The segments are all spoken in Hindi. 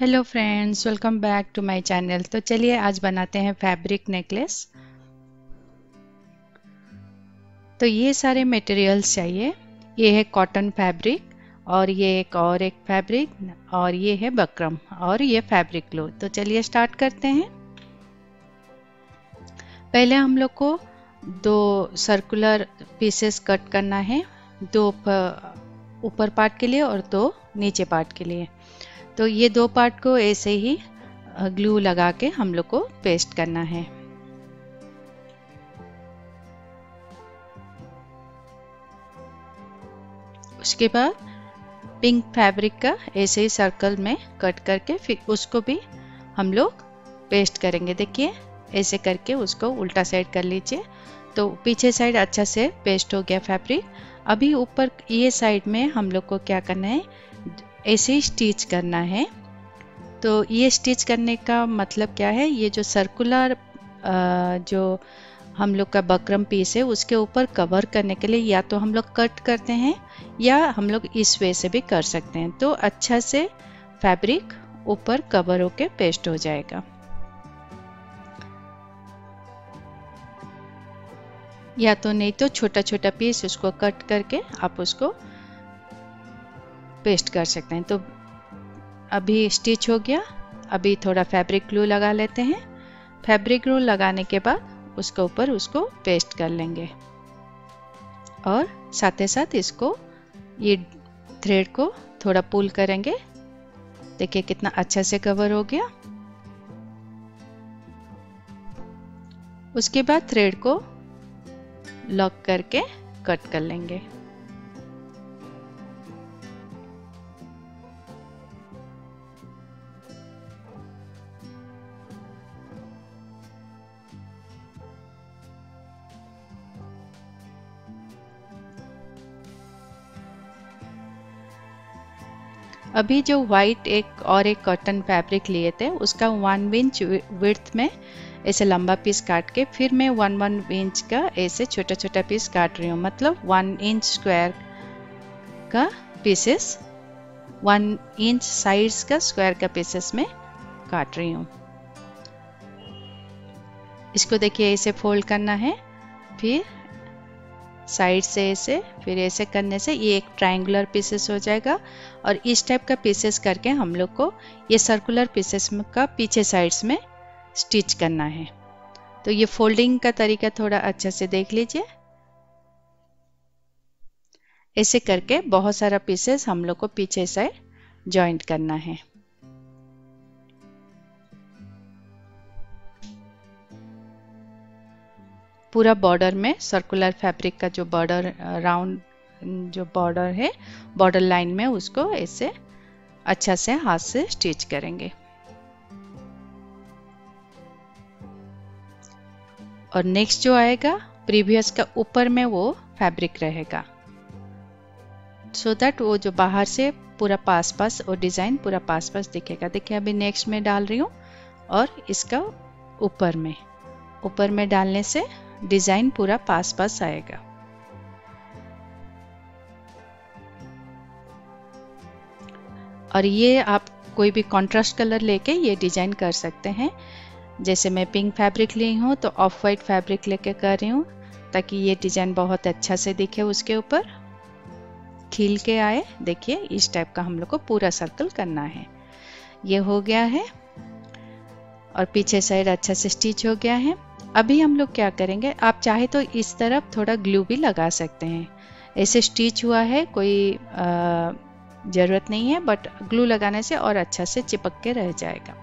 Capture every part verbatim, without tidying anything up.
Hello friends, welcome back to my channel. तो चलिए आज बनाते हैं फैब्रिक नेकलेस। तो ये सारे मटेरियल्स चाहिए। ये है कॉटन फैब्रिक और ये एक और एक फैब्रिक और ये है बकरम और ये फैब्रिक ग्लो। तो चलिए स्टार्ट करते हैं। पहले हम लोग को दो सर्कुलर पीसेस कट करना है, दो ऊपर पार्ट के लिए और दो नीचे पार्ट के लिए। तो ये दो पार्ट को ऐसे ही ग्लू लगा के हम लोग को पेस्ट करना है। उसके बाद पिंक फैब्रिक का ऐसे ही सर्कल में कट करके फिर उसको भी हम लोग पेस्ट करेंगे। देखिए ऐसे करके उसको उल्टा साइड कर लीजिए। तो पीछे साइड अच्छा से पेस्ट हो गया फैब्रिक। अभी ऊपर ये साइड में हम लोग को क्या करना है, ऐसे ही स्टिच करना है। तो ये स्टिच करने का मतलब क्या है, ये जो सर्कुलर जो हम लोग का बकरम पीस है उसके ऊपर कवर करने के लिए या तो हम लोग कट करते हैं या हम लोग इस वे से भी कर सकते हैं। तो अच्छा से फैब्रिक ऊपर कवर होके पेस्ट हो जाएगा। या तो नहीं तो छोटा छोटा पीस उसको कट करके आप उसको पेस्ट कर सकते हैं। तो अभी स्टिच हो गया। अभी थोड़ा फैब्रिक ग्लू लगा लेते हैं। फैब्रिक ग्लू लगाने के बाद उसके ऊपर उसको पेस्ट कर लेंगे और साथ ही साथ इसको ये थ्रेड को थोड़ा पुल करेंगे। देखिए कितना अच्छा से कवर हो गया। उसके बाद थ्रेड को लॉक करके कट कर लेंगे। अभी जो वाइट एक और एक कॉटन फैब्रिक लिए थे उसका वन इंच विड्थ में ऐसे लंबा पीस काट के फिर मैं वन वन इंच का ऐसे छोटा छोटा पीस काट रही हूँ। मतलब वन इंच स्क्वायर का पीसेस, वन इंच साइज का स्क्वायर का पीसेस में काट रही हूँ। इसको देखिए ऐसे फोल्ड करना है, फिर साइड से ऐसे, फिर ऐसे करने से ये एक ट्रायंगुलर पीसेस हो जाएगा। और इस टाइप का पीसेस करके हम लोग को ये सर्कुलर पीसेस का पीछे साइड्स में स्टिच करना है। तो ये फोल्डिंग का तरीका थोड़ा अच्छे से देख लीजिए। ऐसे करके बहुत सारा पीसेस हम लोग को पीछे साइड जॉइंट करना है। पूरा बॉर्डर में सर्कुलर फैब्रिक का जो बॉर्डर राउंड जो बॉर्डर है, बॉर्डर लाइन में उसको ऐसे अच्छा से हाथ से स्टिच करेंगे। और नेक्स्ट जो आएगा प्रीवियस का ऊपर में वो फैब्रिक रहेगा, सो दैट वो जो बाहर से पूरा पास पास और डिजाइन पूरा पास पास दिखेगा। देखिए अभी नेक्स्ट में डाल रही हूँ और इसका ऊपर में ऊपर में डालने से डिजाइन पूरा पास पास आएगा। और ये आप कोई भी कंट्रास्ट कलर लेके ये डिजाइन कर सकते हैं। जैसे मैं पिंक फैब्रिक ली हूँ तो ऑफ वाइट फैब्रिक लेके कर रही हूँ ताकि ये डिजाइन बहुत अच्छा से दिखे, उसके ऊपर खिल के आए। देखिए इस टाइप का हम लोग को पूरा सर्कल करना है। ये हो गया है और पीछे साइड अच्छा से स्टिच हो गया है। अभी हम लोग क्या करेंगे, आप चाहे तो इस तरफ थोड़ा ग्लू भी लगा सकते हैं। ऐसे स्टिच हुआ है, कोई ज़रूरत नहीं है, बट ग्लू लगाने से और अच्छा से चिपक के रह जाएगा।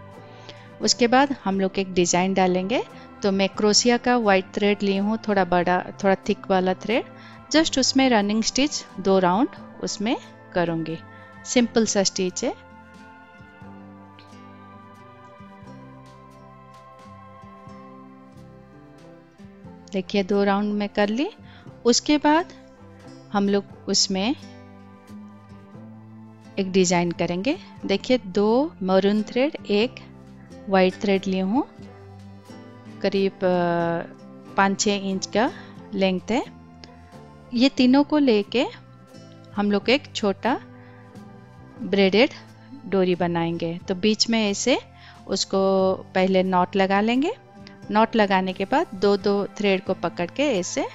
उसके बाद हम लोग एक डिज़ाइन डालेंगे। तो मैं क्रोशिया का वाइट थ्रेड ली हूँ, थोड़ा बड़ा थोड़ा थिक वाला थ्रेड। जस्ट उसमें रनिंग स्टिच दो राउंड उसमें करूँगी। सिंपल सा स्टिच है। देखिए दो राउंड में कर ली। उसके बाद हम लोग उसमें एक डिजाइन करेंगे। देखिए दो मरून थ्रेड एक वाइट थ्रेड ली हूँ, करीब पाँच छः इंच का लेंथ है। ये तीनों को लेके हम लोग एक छोटा ब्रेडेड डोरी बनाएंगे। तो बीच में ऐसे उसको पहले नॉट लगा लेंगे। नॉट लगाने के बाद दो दो थ्रेड को पकड़ के ऐसे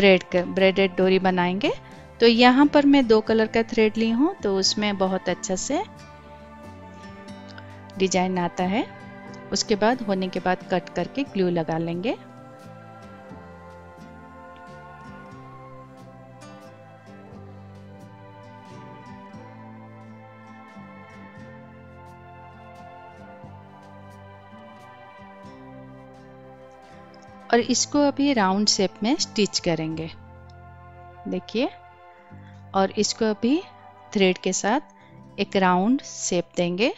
ब्रेड का ब्रेडेड डोरी बनाएंगे। तो यहाँ पर मैं दो कलर का थ्रेड ली हूँ, तो उसमें बहुत अच्छा से डिजाइन आता है। उसके बाद होने के बाद कट करके ग्लू लगा लेंगे। और इसको अभी राउंड शेप में स्टिच करेंगे, देखिए। और इसको अभी थ्रेड के साथ एक राउंड शेप देंगे।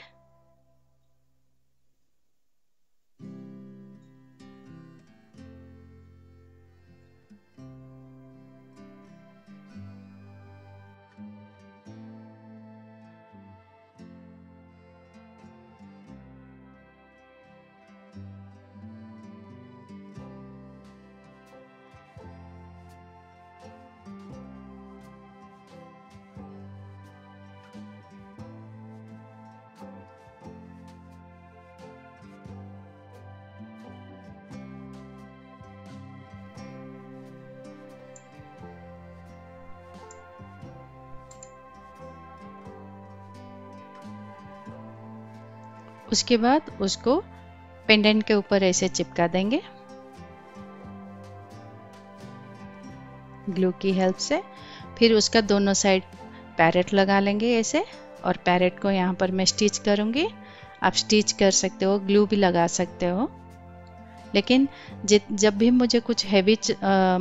उसके बाद उसको पेंडेंट के ऊपर ऐसे चिपका देंगे ग्लू की हेल्प से। फिर उसका दोनों साइड पैरेट लगा लेंगे ऐसे। और पैरेट को यहाँ पर मैं स्टिच करूँगी, आप स्टिच कर सकते हो, ग्लू भी लगा सकते हो। लेकिन जब भी मुझे कुछ हैवी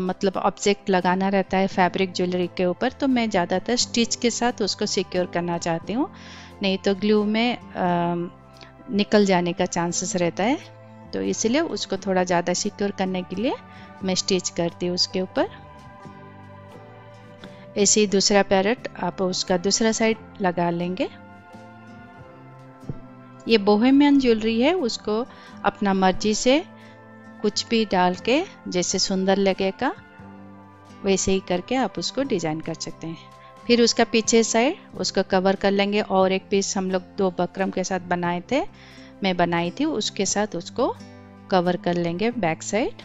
मतलब ऑब्जेक्ट लगाना रहता है फैब्रिक ज्वेलरी के ऊपर, तो मैं ज़्यादातर स्टिच के साथ उसको सिक्योर करना चाहती हूँ, नहीं तो ग्लू में आ, निकल जाने का चांसेस रहता है। तो इसलिए उसको थोड़ा ज़्यादा सिक्योर करने के लिए मैं स्टिच करती हूँ उसके ऊपर। ऐसे ही दूसरा पैरेट आप उसका दूसरा साइड लगा लेंगे। ये बोहेमियन ज्वेलरी है, उसको अपना मर्जी से कुछ भी डाल के जैसे सुंदर लगेगा वैसे ही करके आप उसको डिज़ाइन कर सकते हैं। फिर उसका पीछे साइड उसको कवर कर लेंगे। और एक पीस हम लोग दो बकरम के साथ बनाए थे, मैं बनाई थी, उसके साथ उसको कवर कर लेंगे बैक साइड।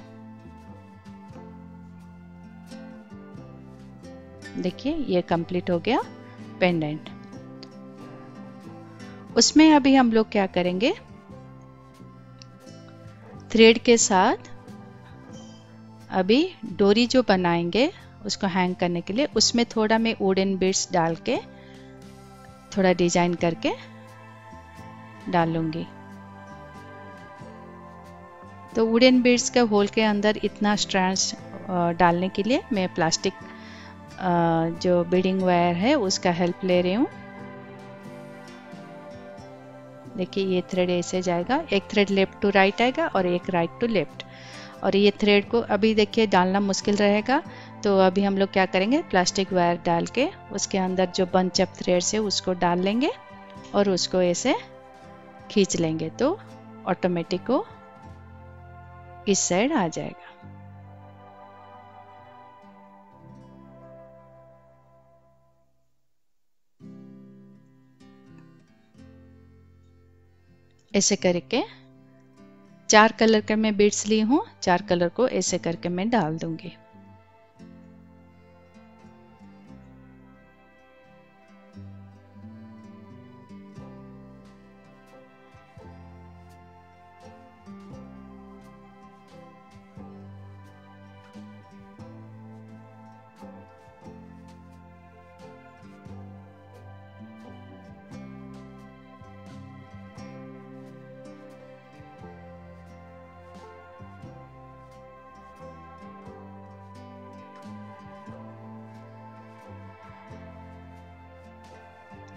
देखिए ये कंप्लीट हो गया पेंडेंट। उसमें अभी हम लोग क्या करेंगे, थ्रेड के साथ अभी डोरी जो बनाएंगे उसको हैंग करने के लिए, उसमें थोड़ा मैं वुडन बीड्स डाल के थोड़ा डिजाइन करके डालूंगी। तो वुडन बीड्स का होल के अंदर इतना स्ट्रैंड्स डालने के लिए मैं प्लास्टिक जो बीडिंग वायर है उसका हेल्प ले रही हूँ। देखिए ये थ्रेड ऐसे जाएगा, एक थ्रेड लेफ्ट टू राइट आएगा और एक राइट टू लेफ्ट। और ये थ्रेड को अभी देखिए डालना मुश्किल रहेगा, तो अभी हम लोग क्या करेंगे, प्लास्टिक वायर डाल के उसके अंदर जो बंच अप थ्रेड है उसको डाल लेंगे और उसको ऐसे खींच लेंगे। तो ऑटोमेटिक वो इस साइड आ जाएगा। ऐसे करके चार कलर के मैं बीड्स ली हूँ, चार कलर को ऐसे करके मैं डाल दूंगी।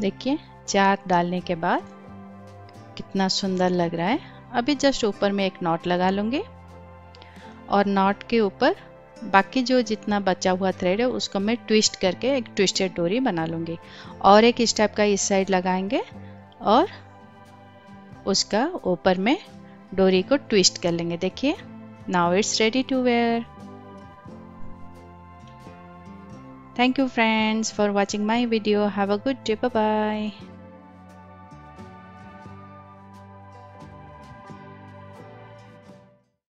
देखिए चार डालने के बाद कितना सुंदर लग रहा है। अभी जस्ट ऊपर में एक नॉट लगा लूँगी और नॉट के ऊपर बाकी जो जितना बचा हुआ थ्रेड है उसको मैं ट्विस्ट करके एक ट्विस्टेड डोरी बना लूँगी। और एक स्टेप का इस साइड लगाएंगे और उसका ऊपर में डोरी को ट्विस्ट कर लेंगे। देखिए now it's ready to wear. Thank you friends for watching my video. Have a good day. Bye bye.